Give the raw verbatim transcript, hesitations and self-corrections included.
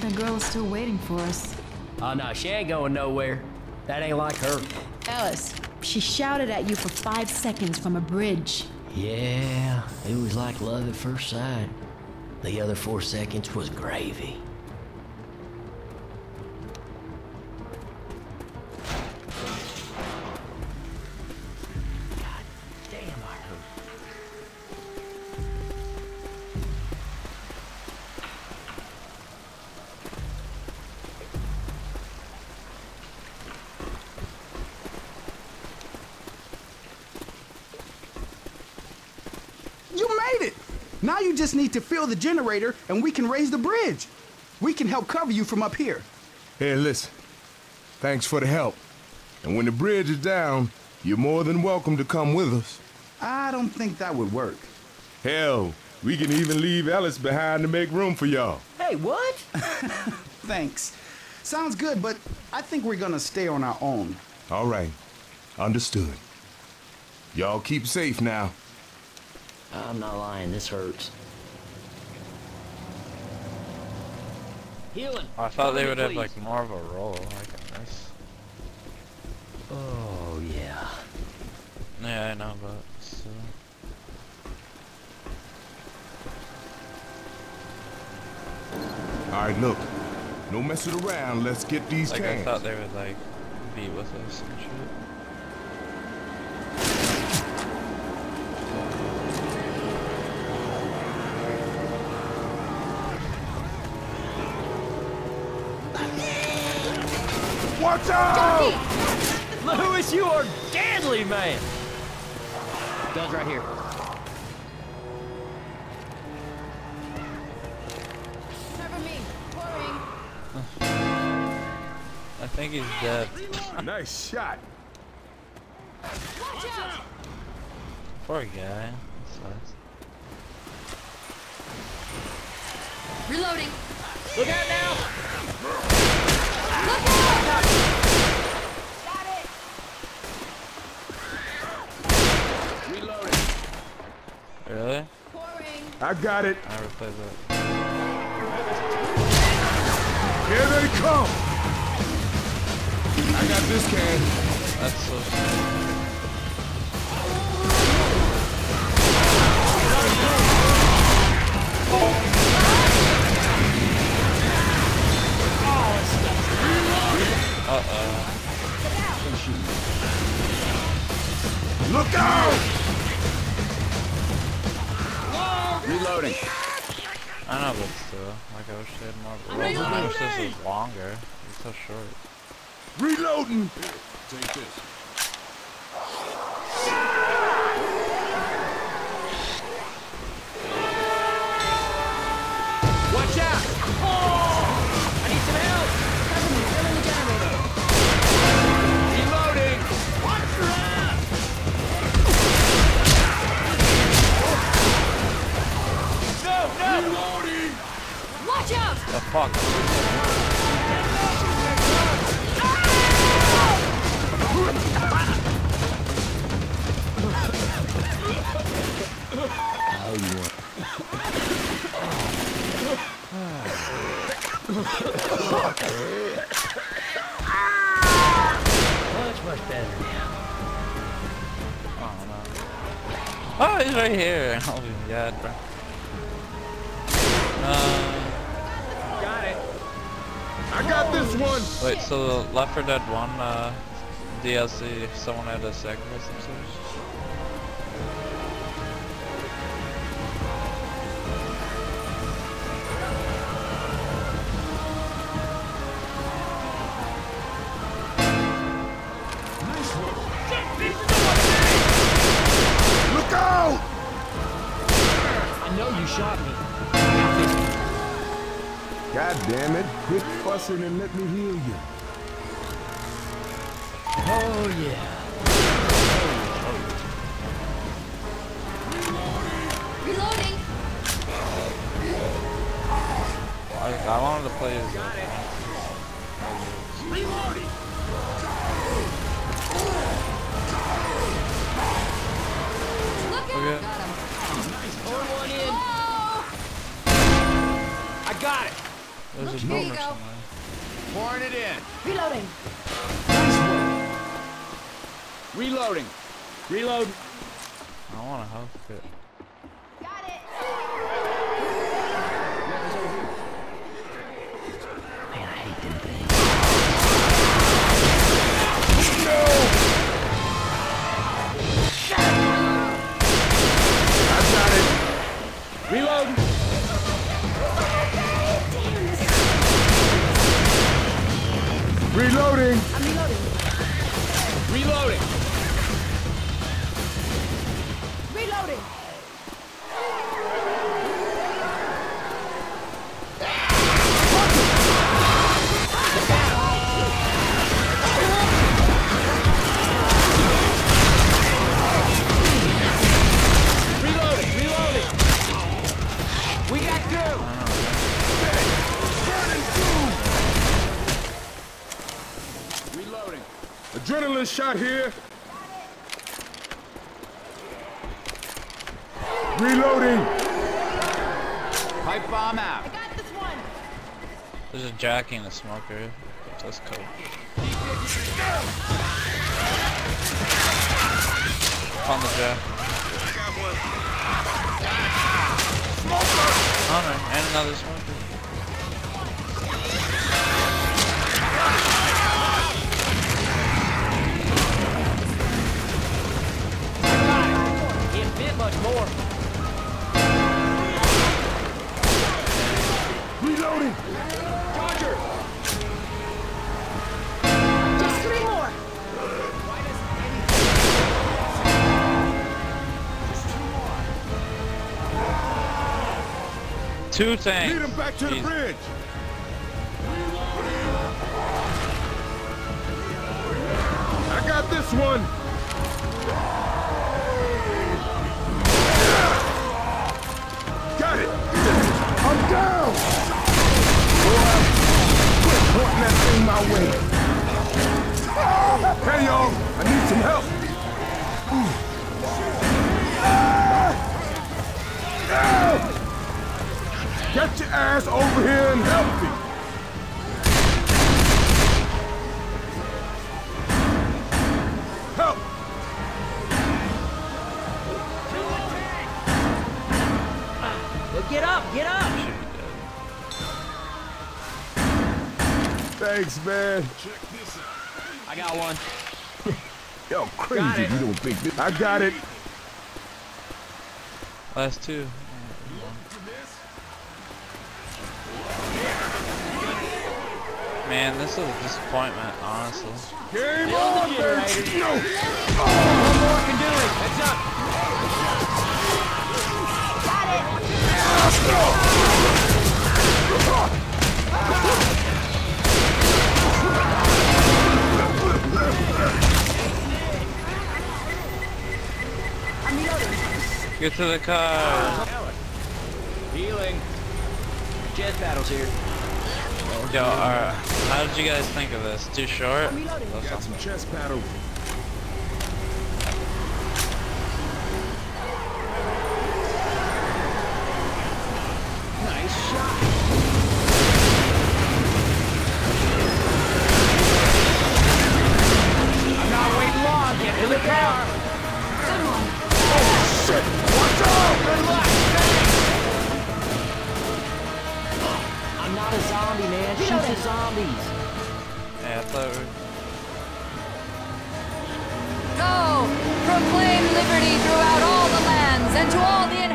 The girl is still waiting for us. Oh no, she ain't going nowhere. That ain't like her. Ellis, she shouted at you for five seconds from a bridge. Yeah, it was like love at first sight. The other four seconds was gravy. Now you just need to fill the generator and we can raise the bridge. We can help cover you from up here. Hey, listen. Thanks for the help. And when the bridge is down, you're more than welcome to come with us. I don't think that would work. Hell, we can even leave Ellis behind to make room for y'all. Hey, what? Thanks. Sounds good, but I think we're gonna stay on our own. All right. Understood. Y'all keep safe now. I'm not lying, this hurts. Healing. I thought they would have like more of a roll, like this. Oh yeah. Yeah, I know, but still. All right, look. No messing around. Let's get these cans. Like, I thought they would like be with us and shit. Watch out! Louis, you are deadly, man! Guns right here. Cover me. Worrying. I think he's dead. Nice shot. Watch out! Poor guy. Reloading. Look out now! Look out! Got it! Reloading. Really? Pouring. I got it. I replaced that. Here they come! I got this can. That's so sad. Uh oh. Look out! Reloading. I know, but still. Like, I wish they had more. I'm reloading. I wish this was longer. It's so short. Reloading! Here, take this. Watch out! Oh! I need some help! Watch out! The fuck? Much, much better now. Oh no. Oh, he's right here. Oh yeah, bro. Uh, got it. I got this one. Wait, so the Left four Dead one uh, D L C, someone had a sacrifice themselves? Look out! I know you shot me. God damn it, quit fussing and let me heal you. Oh yeah. Reloading. I, I wanted to play as got it. Reloading. Look at him. Got him. Nice. Pour one in. Oh. I got it. There's Look, a here you go. Somewhere. Pouring it in. Reloading. Reloading. Reload. I don't want to health kit. Got it. Man, I hate them things. No. I've got it. Reload. Reloading! I'm reloading. Reloading! Reloading! Reloading! Reloading! We got two! Adrenaline shot here. Reloading. Pipe bomb out. I got this one. There's a jackie and a smoker. That's cool. On the jack. I got one. Smoker. Alright, and another smoker. Bit much more. Reloading. Roger. Just three more. Why does anything? Just two more. Two tanks. Lead him back to Jeez. the bridge. I got this one. I'm down! Boy, quit pointing that thing my way. Ah, hey y'all, I need some help. Ah, ah. Get your ass over here and help me. Help! Well, get up, get up! Thanks, man. Check this out. I got one. Yo, crazy got if you don't think this. I got it. Last two. Man, this is a disappointment, honestly. Game on, baby! No! Oh, one more can do it. Heads up. Got it. Ah, no. Ah. Get to the car. Healing. Jet battles here. Yo, alright. How did you guys think of this? Too short? Got some chest battle. Nice shot. In the car! Oh shit! Watch out! Relax! I'm not a zombie, man. Shoot the zombies! Yeah, I thought we were... Go! Proclaim liberty throughout all the lands and to all the